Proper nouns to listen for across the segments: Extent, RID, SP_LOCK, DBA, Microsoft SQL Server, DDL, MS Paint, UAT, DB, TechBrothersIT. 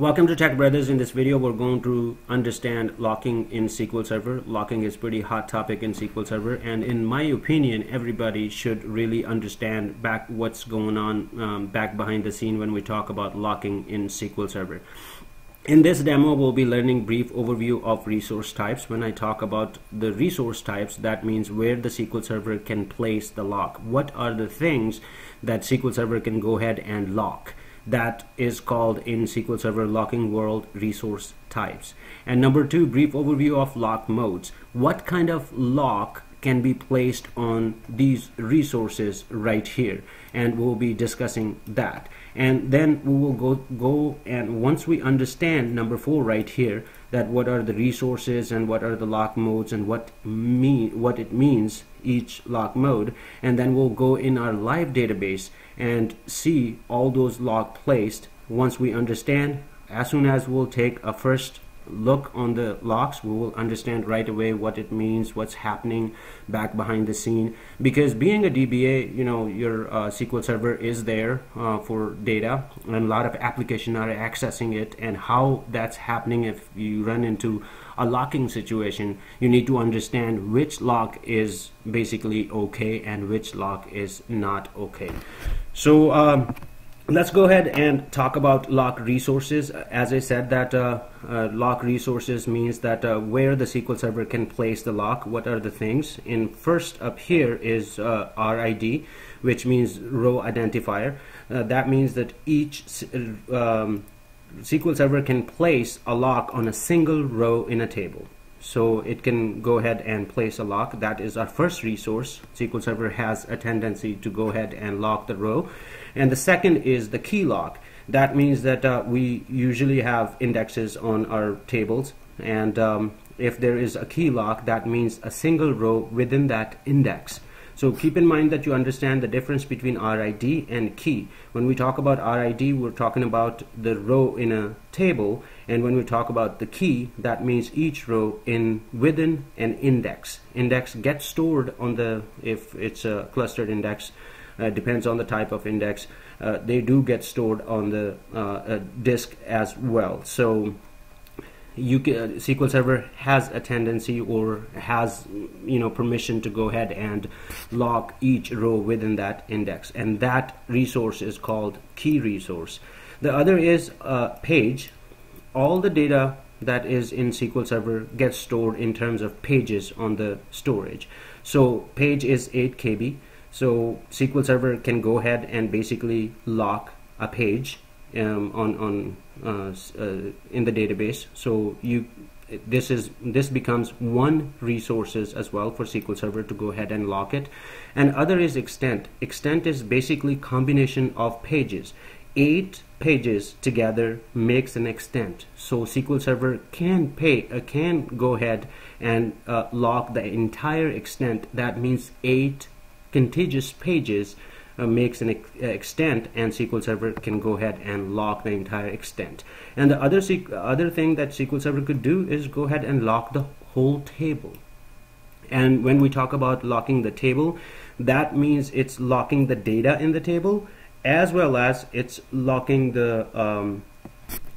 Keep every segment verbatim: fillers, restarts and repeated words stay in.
Welcome to Tech Brothers. In this video we're going to understand locking in S Q L Server. Locking is a pretty hot topic in S Q L Server, and in my opinion everybody should really understand back what's going on um, back behind the scene when we talk about locking in S Q L Server. In this demo we'll be learning brief overview of resource types. When I talk about the resource types, that means where the S Q L Server can place the lock. What are the things that S Q L Server can go ahead and lock? That is called in S Q L Server locking world resource types. And number two, brief overview of lock modes. What kind of lock can be placed on these resources right here? And we'll be discussing that. And then we will go go and once we understand number four right here, that what are the resources and what are the lock modes and what mean what it means each lock mode, and then we'll go in our live database and see all those lock placed. Once we understand, as soon as we'll take a first look on the locks, we will understand right away what it means, what's happening back behind the scene. Because being a D B A, you know, your uh, S Q L Server is there uh, for data, and a lot of applications are accessing it, and how that's happening. If you run into a locking situation, you need to understand which lock is basically okay and which lock is not okay. So um, let's go ahead and talk about lock resources. As I said, that uh, uh, lock resources means that uh, where the S Q L Server can place the lock. What are the things? In first up here is uh, R I D, which means row identifier. Uh, that means that each um, S Q L Server can place a lock on a single row in a table. So it can go ahead and place a lock. That is our first resource. S Q L Server has a tendency to go ahead and lock the row. And the second is the key lock. That means that uh, we usually have indexes on our tables, and um, if there is a key lock, that means a single row within that index. So keep in mind that you understand the difference between R I D and key. When we talk about R I D, we're talking about the row in a table, and when we talk about the key, that means each row in within an index. Index gets stored on the, if it's a clustered index, uh, depends on the type of index, uh, they do get stored on the uh, disk as well. So You can, S Q L Server has a tendency or has, you know, permission to go ahead and lock each row within that index, and that resource is called key resource. The other is uh, page. All the data that is in S Q L Server gets stored in terms of pages on the storage. So page is eight K B. So S Q L Server can go ahead and basically lock a page um, on on. Uh, uh, in the database. So you this is this becomes one resources as well for S Q L Server to go ahead and lock it. And other is extent. Extent is basically combination of pages. Eight pages together makes an extent. So S Q L Server can pay uh, can go ahead and uh, lock the entire extent. That means eight contiguous pages Uh, makes an ex extent, and S Q L Server can go ahead and lock the entire extent. And the other other thing that S Q L Server could do is go ahead and lock the whole table. And when we talk about locking the table, that means it's locking the data in the table as well as it's locking the um,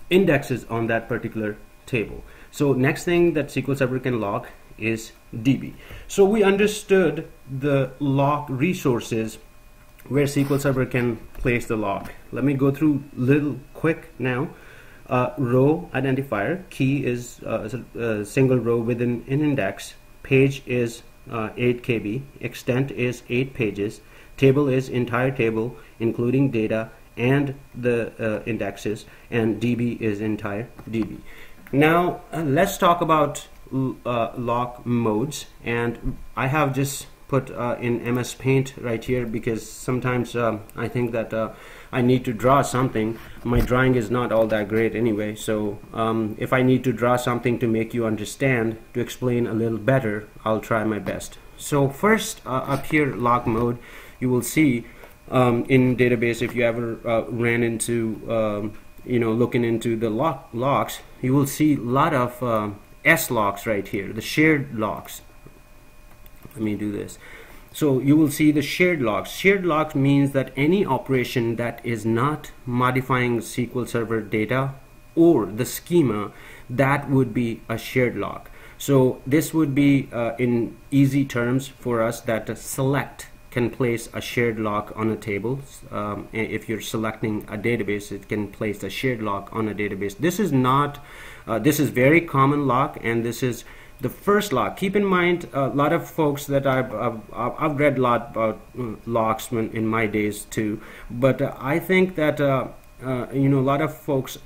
indexes on that particular table. So next thing that S Q L Server can lock is D B. So we understood the lock resources where S Q L Server can place the lock. Let me go through little quick now. Uh, row identifier, key is uh, a single row within an index, page is uh, eight K B, extent is eight pages, table is entire table including data and the uh, indexes, and D B is entire D B. Now uh, let's talk about uh, lock modes, and I have just put uh, in M S Paint right here because sometimes uh, I think that uh, I need to draw something. My drawing is not all that great anyway, so um, if I need to draw something to make you understand, to explain a little better, I'll try my best. So first uh, up here, lock mode, you will see um, in database, if you ever uh, ran into um, you know, looking into the lock locks, you will see a lot of uh, S locks right here, the shared locks. Let me do this. So you will see the shared locks. Shared locks means that any operation that is not modifying S Q L Server data or the schema, that would be a shared lock. So this would be uh, in easy terms for us that a select can place a shared lock on a table. Um, if you're selecting a database, it can place a shared lock on a database. This is not, uh, this is very common lock, and this is the first lock. Keep in mind, a lot of folks that I've, I've, I've read a lot about locks when, in my days too, but uh, I think that, uh, uh, you know, a lot of folks,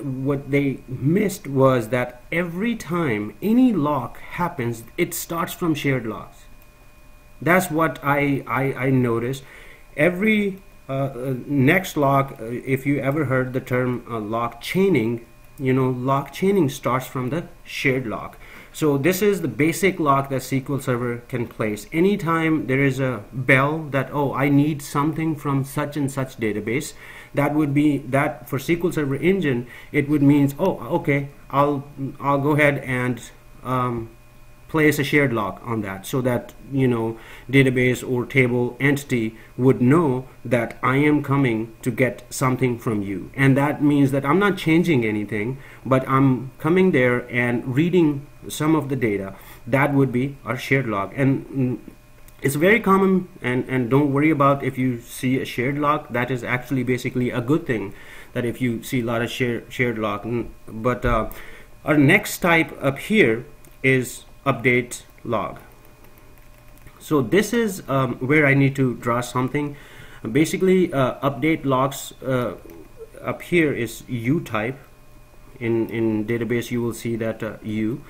what they missed was that every time any lock happens, it starts from shared locks. That's what I, I, I noticed. Every uh, next lock, if you ever heard the term uh, lock chaining, you know, lock chaining starts from the shared lock. So this is the basic lock that S Q L Server can place. Anytime there is a bell that, oh, I need something from such and such database, that would be, that for S Q L Server Engine, it would mean, oh, okay, I'll, I'll go ahead and um, place a shared lock on that, so that, you know, database or table entity would know that I am coming to get something from you, and that means that I'm not changing anything, but I'm coming there and reading some of the data. That would be our shared lock, and it's very common, and and don't worry about if you see a shared lock. That is actually basically a good thing, that if you see a lot of share, shared lock. But uh, our next type up here is update log. So this is um, where I need to draw something. Basically, uh, update logs uh, up here is U type. In in database, you will see that uh, U.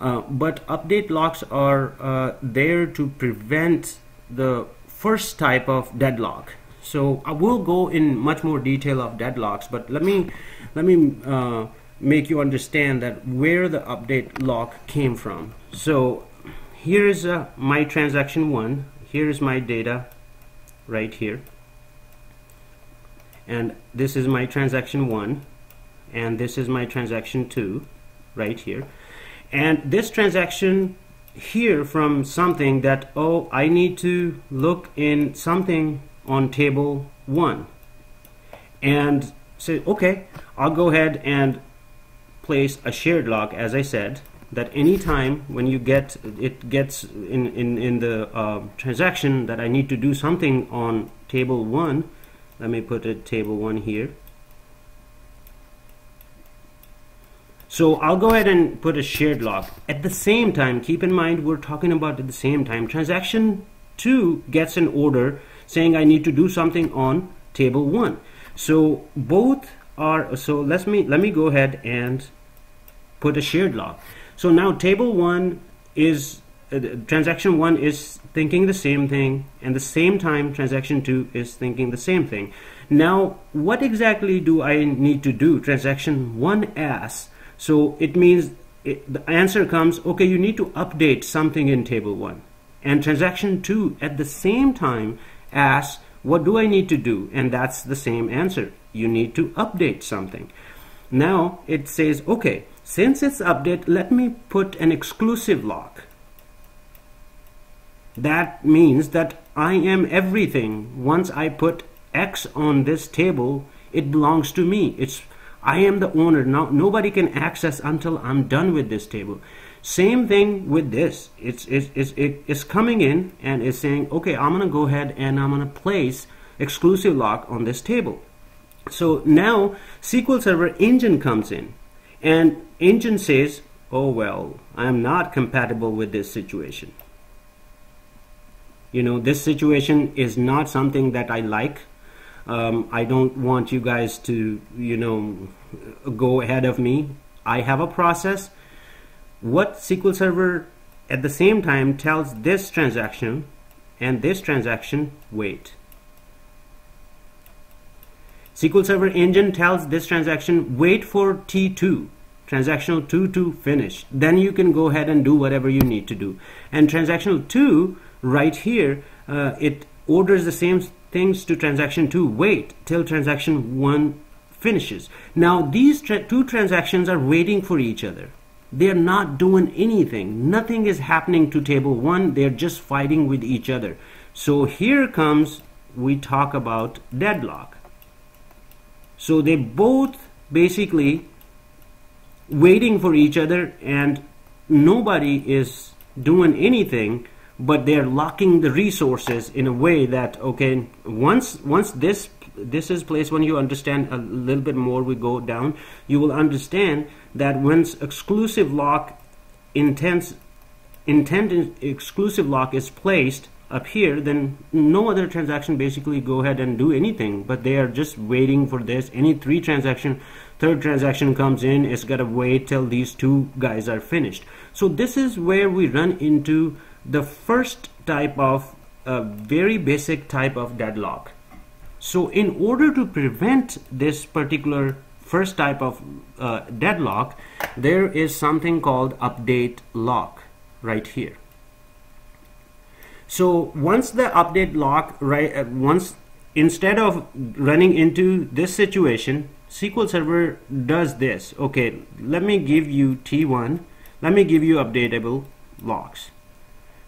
Uh, but update logs are uh, there to prevent the first type of deadlock. So I will go in much more detail of deadlocks, but let me let me. Uh, make you understand that where the update lock came from. So here's uh, my transaction one, here's my data right here, and this is my transaction one, and this is my transaction two right here, and this transaction here from something that, oh, I need to look in something on table one, and say, okay, I'll go ahead and place a shared lock, as I said, that anytime when you get it gets in in in the uh, transaction that I need to do something on table one, let me put a table one here. So I'll go ahead and put a shared lock. At the same time, keep in mind we're talking about at the same time. Transaction two gets an order saying I need to do something on table one. So both are so let me let me go ahead and put a shared lock. So now table one is uh, transaction one is thinking the same thing, and the same time transaction two is thinking the same thing. Now what exactly do I need to do? Transaction one asks, so it means it, the answer comes, okay, you need to update something in table one, and transaction two at the same time asks, what do I need to do? And that's the same answer, you need to update something. Now it says, okay, since it's update, let me put an exclusive lock. That means that I am everything. Once I put X on this table, it belongs to me. It's I am the owner. Now nobody can access until I'm done with this table. Same thing with this. It's it's it's, it's coming in and is saying, okay, I'm gonna go ahead and I'm gonna place exclusive lock on this table. So now S Q L Server Engine comes in, and Engine says, oh, well, I'm not compatible with this situation. You know, this situation is not something that I like. Um, I don't want you guys to, you know, go ahead of me. I have a process. What S Q L Server at the same time tells this transaction and this transaction, wait. S Q L Server Engine tells this transaction, wait for T two, transactional two to finish. Then you can go ahead and do whatever you need to do. And transactional two, right here, uh, it orders the same things to transaction two, wait till transaction one finishes. Now, these tra two transactions are waiting for each other. They're not doing anything. Nothing is happening to table one. They're just fighting with each other. So here comes, we talk about deadlock. So they both basically waiting for each other, and nobody is doing anything, but they're locking the resources in a way that, okay, once once this this is placed, when you understand a little bit more, we go down, you will understand that once exclusive lock intents intent exclusive lock is placed up here, then no other transaction basically go ahead and do anything, but they are just waiting for this. Any three transaction, third transaction comes in, it's got to wait till these two guys are finished. So this is where we run into the first type of a uh, very basic type of deadlock. So in order to prevent this particular first type of uh, deadlock, there is something called update lock right here. So once the update lock, right, uh, once instead of running into this situation, S Q L Server does this. Okay, let me give you T one, let me give you updatable locks.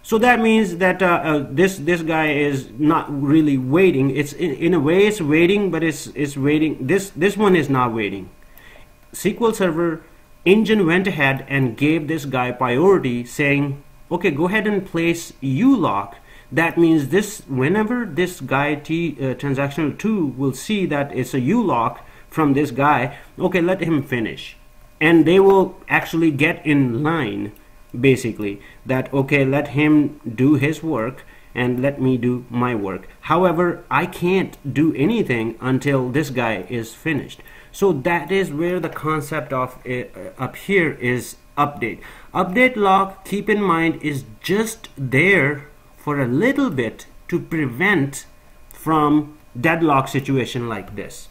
So that means that uh, uh, this this guy is not really waiting. It's in, in a way it's waiting, but it's it's waiting. This this one is not waiting. S Q L Server engine went ahead and gave this guy priority, saying, okay, go ahead and place U lock. That means this, whenever this guy T uh, transactional two will see that it's a U lock from this guy, okay, let him finish, and they will actually get in line, basically, that okay, let him do his work and let me do my work. However, I can't do anything until this guy is finished. So that is where the concept of uh, up here is update. Update lock, keep in mind, is just there for a little bit to prevent from deadlock situation like this.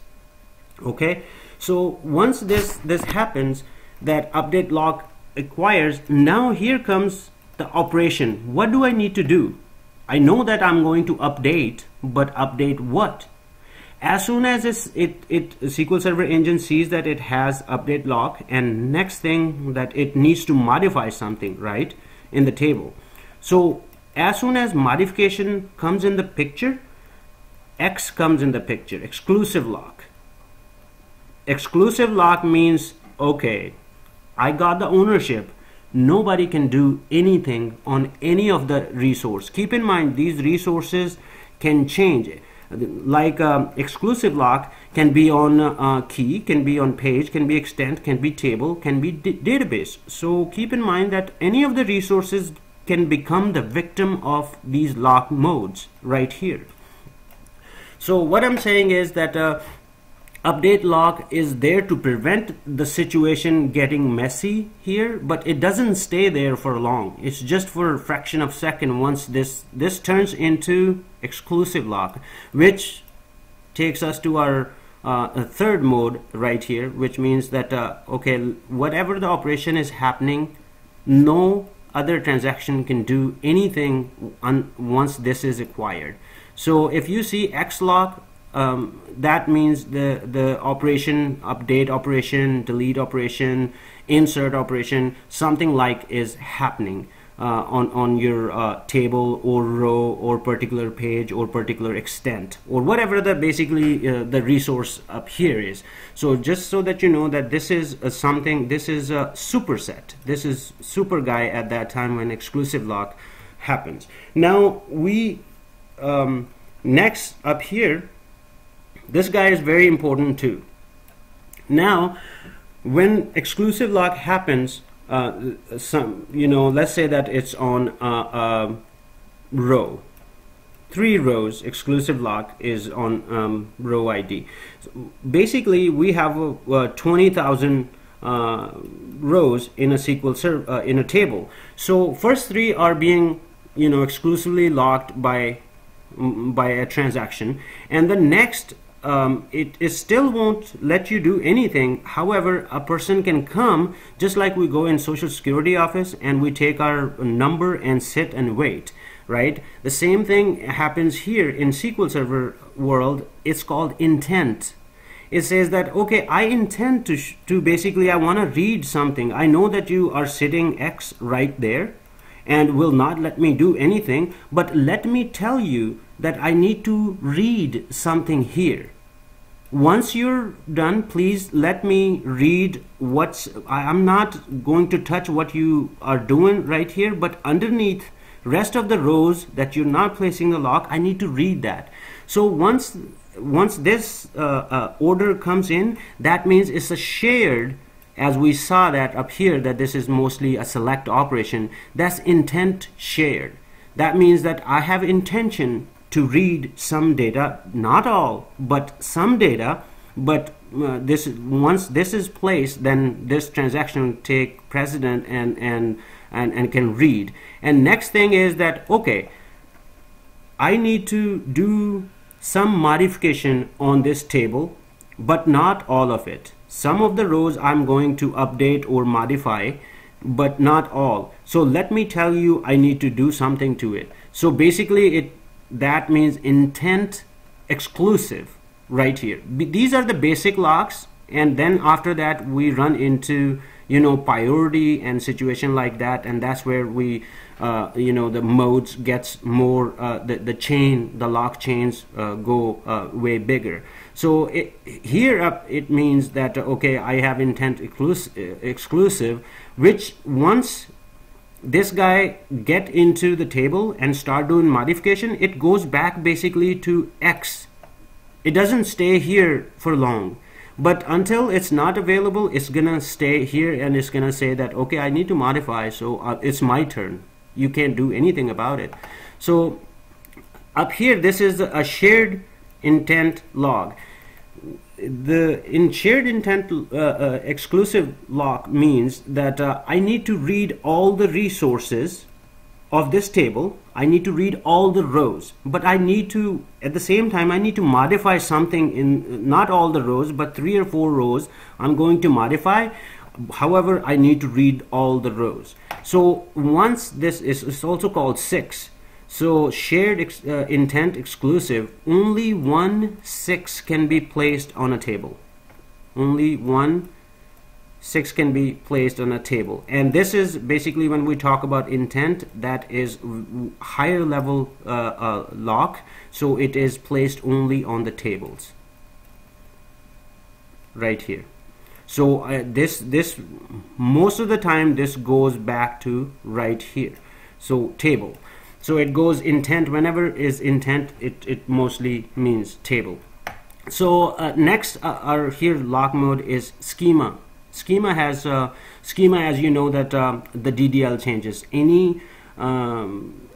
Okay, so once this this happens, that update lock acquires, now here comes the operation. What do I need to do? I know that I'm going to update, but update what? As soon as it's, it, it S Q L Server engine sees that it has update lock, and next thing that it needs to modify something, right, in the table. So as soon as modification comes in the picture, X comes in the picture, exclusive lock. Exclusive lock means, okay, I got the ownership. Nobody can do anything on any of the resource. Keep in mind, these resources can change it. Like um, exclusive lock can be on uh, key, can be on page, can be extent, can be table, can be database. So keep in mind that any of the resources can become the victim of these lock modes right here. So what I'm saying is that uh, update lock is there to prevent the situation getting messy here, but it doesn't stay there for long. It's just for a fraction of a second. Once this this turns into exclusive lock, which takes us to our uh, third mode right here, which means that uh, okay, whatever the operation is happening, no other transaction can do anything on, once this is acquired. So if you see X lock, Um, that means the the operation, update operation, delete operation, insert operation, something like is happening uh, on on your uh, table or row or particular page or particular extent or whatever the basically uh, the resource up here is. So just so that you know that this is a something, this is a superset, this is super guy at that time when exclusive lock happens. Now we um, next up here, this guy is very important too. Now, when exclusive lock happens, uh, some, you know, let's say that it's on a uh, uh, row, three rows. Exclusive lock is on um, row I D. So basically, we have a, a twenty thousand uh, rows in a S Q L server uh, in a table. So first three are being, you know, exclusively locked by by a transaction, and the next. Um, it, it still won't let you do anything. However, a person can come, just like we go in Social Security office and we take our number and sit and wait, right? The same thing happens here in S Q L Server world. It's called intent. It says that, okay, I intend to, sh to basically, I want to read something. I know that you are sitting X right there and will not let me do anything, but let me tell you that I need to read something here. Once you're done, please let me read what's, I'm not going to touch what you are doing right here, but underneath rest of the rows that you're not placing the lock, I need to read that. So once once this uh, uh, order comes in, that means it's a shared, as we saw that up here, that this is mostly a select operation. That's intent shared. That means that I have intention to read some data, not all, but some data. But uh, this once this is placed, then this transaction will take precedent and and and and can read. And next thing is that, okay, I need to do some modification on this table, but not all of it. Some of the rows I'm going to update or modify, but not all. So let me tell you, I need to do something to it. So basically it, that means intent exclusive right here. These are the basic locks, and then after that we run into, you know, priority and situation like that, and that's where we, uh, you know, the modes gets more, uh, the, the chain, the lock chains uh, go uh, way bigger. So it, here up it means that, okay, I have intent exclusive, which once this guy get into the table and start doing modification, it goes back basically to X. It doesn't stay here for long. But until it's not available, it's gonna stay here, and it's gonna say that, okay, I need to modify, so uh, it's my turn. You can't do anything about it. So up here, this is a shared intent log. The in shared intent uh, uh, exclusive lock means that uh, I need to read all the resources of this table. I need to read all the rows, but I need to, at the same time, I need to modify something in not all the rows, but three or four rows I'm going to modify. However, I need to read all the rows. So once this is, it's also called six. So shared ex, uh, intent exclusive, only one six can be placed on a table. Only one six can be placed on a table, and this is basically when we talk about intent, that is higher level uh, uh, lock, so it is placed only on the tables right here. So uh, this this most of the time this goes back to right here, so table. So it goes intent, whenever is intent, it, it mostly means table. So uh, next uh, our here lock mode is schema. Schema has uh, schema, as you know, that uh, the D D L changes. Any um,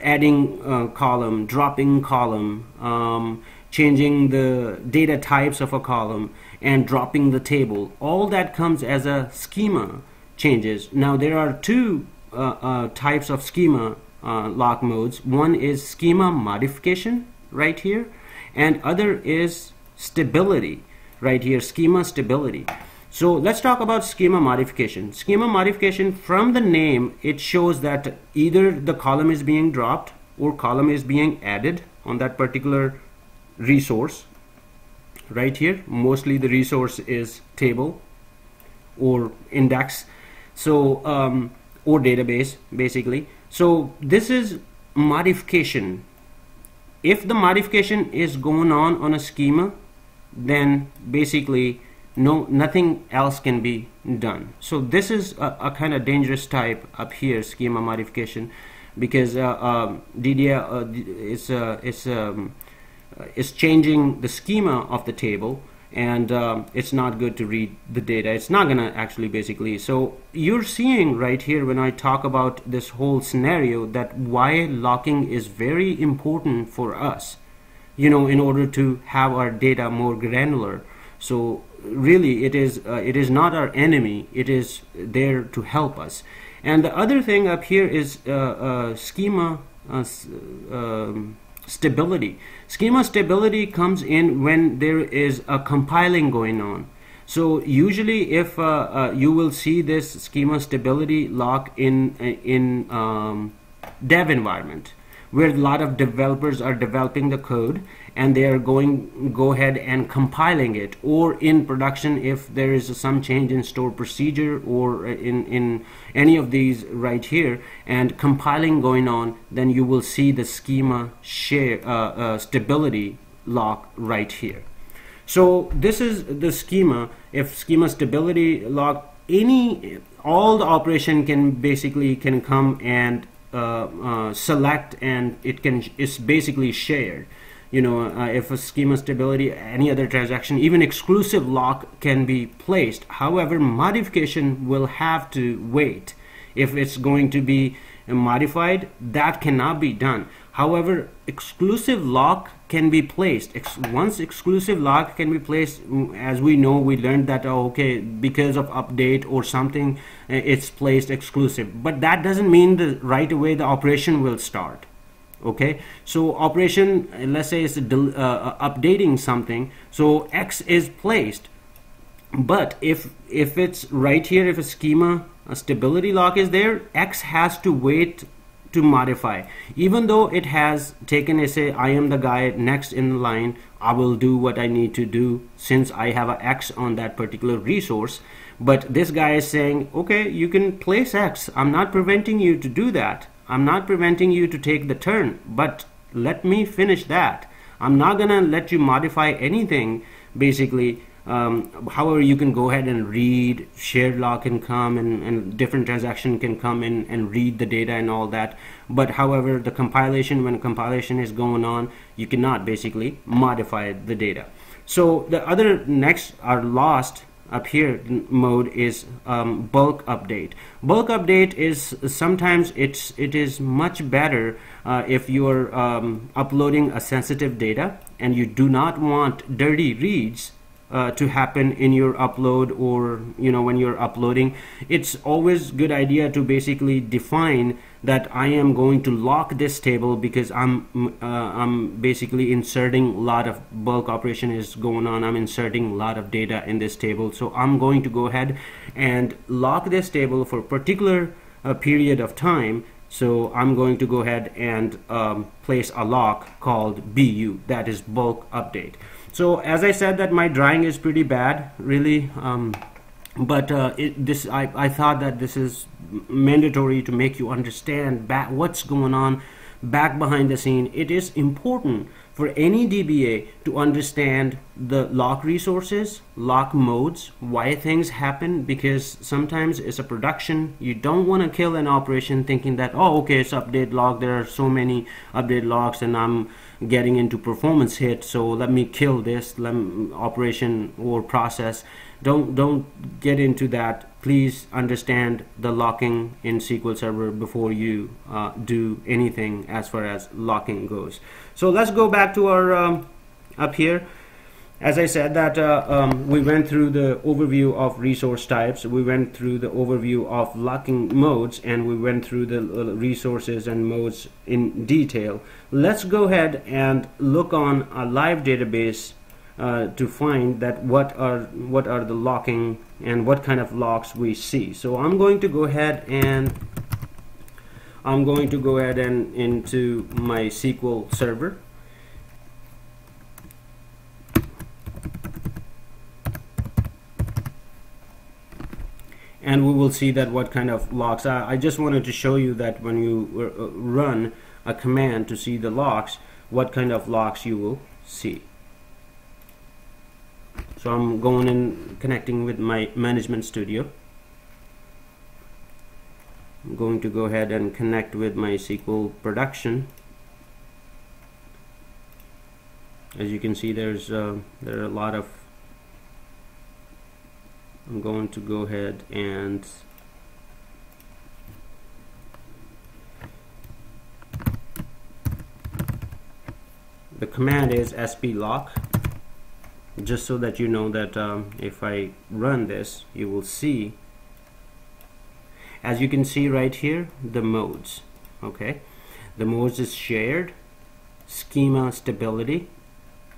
adding uh, column, dropping column, um, changing the data types of a column, and dropping the table. All that comes as a schema changes. Now there are two uh, uh, types of schema uh, lock modes. One is schema modification right here, and other is stability right here. Schema stability. So let's talk about schema modification. Schema modification, from the name, it shows that either the column is being dropped or column is being added on that particular resource right here. Mostly the resource is table or index, so um, or database basically. So this is modification. If the modification is going on on a schema, then basically no, nothing else can be done. So this is a, a kind of dangerous type up here, schema modification, because uh, uh, D D L uh, is uh, is um, is changing the schema of the table, and uh, it's not good to read the data. It's not gonna actually basically. So you're seeing right here when I talk about this whole scenario that why locking is very important for us, you know, in order to have our data more granular. So really it is uh, it is not our enemy, it is there to help us. And the other thing up here is uh, uh, schema uh, uh, stability. Schema stability comes in when there is a compiling going on. So usually if uh, uh, you will see this schema stability lock in in um, dev environment, where a lot of developers are developing the code and they are going go ahead and compiling it, or in production if there is some change in stored procedure or in in any of these right here and compiling going on, then you will see the schema share uh, uh, stability lock right here. So this is the schema. If schema stability lock, any all the operation can basically can come and uh, uh, select, and it can it's basically shared. You know, uh, if a schema stability, any other transaction, even exclusive lock can be placed. However, modification will have to wait. If it's going to be modified, that cannot be done. However, exclusive lock can be placed. Ex once exclusive lock can be placed, as we know, we learned that, oh, okay, because of update or something, it's placed exclusive. But that doesn't mean that right away the operation will start. Okay, so operation, let's say it's uh, updating something, so X is placed. But if if it's right here, if a schema a stability lock is there, X has to wait to modify, even though it has taken a say, I am the guy next in line, I will do what I need to do since I have an X on that particular resource. But this guy is saying, okay, you can place X, I'm not preventing you to do that, I'm not preventing you to take the turn, but let me finish that. I'm not gonna let you modify anything basically. Um, however, you can go ahead and read, shared lock can come and, and different transaction can come in and read the data and all that. But however, the compilation, when compilation is going on, you cannot basically modify the data. So the other next are lost up here mode is um, bulk update. Bulk update is sometimes it's it is much better uh, if you are um, uploading a sensitive data and you do not want dirty reads uh, to happen in your upload, or you know, when you're uploading, it's always good idea to basically define that I am going to lock this table because I'm uh, I'm basically inserting a lot of bulk operation is going on. I'm inserting a lot of data in this table, so I'm going to go ahead and lock this table for a particular uh, period of time. So I'm going to go ahead and um, place a lock called B U, that is bulk update. So as I said that my drawing is pretty bad, really. Um, But uh, it, this, I, I thought that this is mandatory to make you understand back what's going on back behind the scene. It is important for any D B A to understand the lock resources, lock modes, why things happen, because sometimes it's a production. You don't want to kill an operation thinking that, oh, okay, it's update log, there are so many update logs and I'm getting into performance hit, so let me kill this let me, operation or process. Don't don't get into that. Please understand the locking in S Q L Server before you uh, do anything as far as locking goes. So let's go back to our um, up here. As I said that uh, um, we went through the overview of resource types, we went through the overview of locking modes, and we went through the resources and modes in detail. Let's go ahead and look on a live database Uh, to find that what are what are the locking and what kind of locks we see. So I'm going to go ahead and I'm going to go ahead and into my S Q L Server. And we will see that what kind of locks. I, I just wanted to show you that when you uh, run a command to see the locks, what kind of locks you will see. So I'm going and connecting with my management studio. I'm going to go ahead and connect with my S Q L production. As you can see, there's uh, there are a lot of. I'm going to go ahead and the command is S P lock. Just so that you know that um, if I run this, you will see, as you can see right here, the modes. Okay, the modes is shared, schema stability,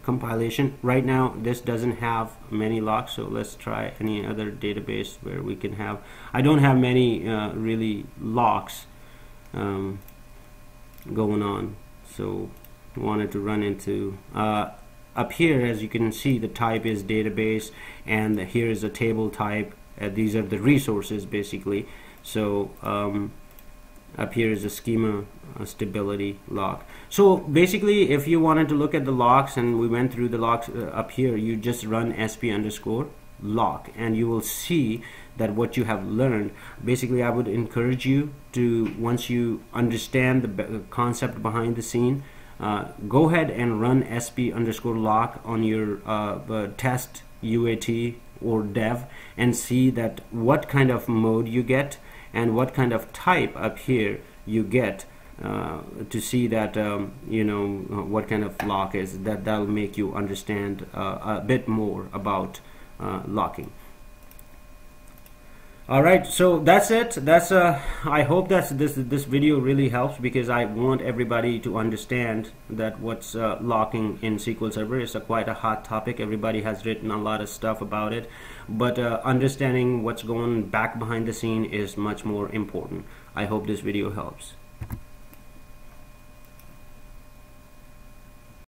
compilation. Right now this doesn't have many locks, so let's try any other database where we can have. I don't have many uh, really locks um, going on, so I wanted to run into uh, up here. As you can see, the type is database, and here is a table type. Uh, these are the resources basically. So um, Up here is a schema a stability lock. So basically, if you wanted to look at the locks, and we went through the locks uh, up here, you just run S P underscore lock and you will see that what you have learned. Basically, I would encourage you to, once you understand the concept behind the scene, uh, go ahead and run S P underscore lock on your uh, uh, test U A T or dev and see that what kind of mode you get and what kind of type up here you get, uh, to see that um, you know what kind of lock is that. That'll make you understand uh, a bit more about uh, locking. All right, so that's it. That's uh, I hope that this this video really helps, because I want everybody to understand that what's uh, locking in S Q L Server is a quite a hot topic. Everybody has written a lot of stuff about it, but uh, understanding what's going back behind the scene is much more important. I hope this video helps.